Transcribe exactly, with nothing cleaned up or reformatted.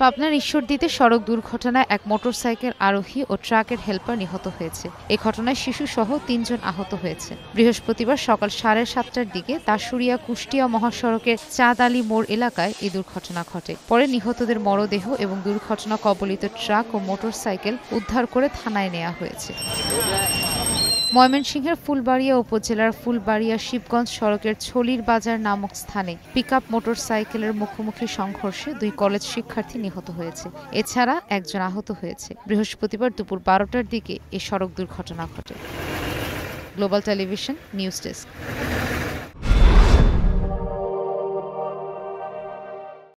পাবনার ঈশ্বরদীতে সড়ক দুর্ঘটনায় এক মোটরসাইকেল আরোহী ও ট্রাকের হেল্পার নিহত হয়েছে। এ ঘটনায় শিশুসহ তিনজন আহত হয়েছে। বৃহস্পতিবার সকাল সাড়ে সাতটার দিকে তাশুরিয়া কুষ্টিয়া মহাসড়কের চাঁদ আলী মোড় এলাকায় এই দুর্ঘটনা ঘটে। পরে নিহতদের মরদেহ এবং দুর্ঘটনা কবলিত ট্রাক ও মোটরসাইকেল উদ্ধার করে থানায় নেওয়া হয়েছে। ময়মনসিংহের ফুলবাড়িয়া উপজেলার ফুলবাড়িয়া শিবগঞ্জ সড়কের ছলির বাজার নামক স্থানে পিকআপ মোটরসাইকেলের মুখোমুখি সংঘর্ষে দুই কলেজ শিক্ষার্থী নিহত হয়েছে। এছাড়া একজন আহত হয়েছে। বৃহস্পতিবার দুপুর বারোটার দিকে এ সড়ক দুর্ঘটনা ঘটে। Global television news desk.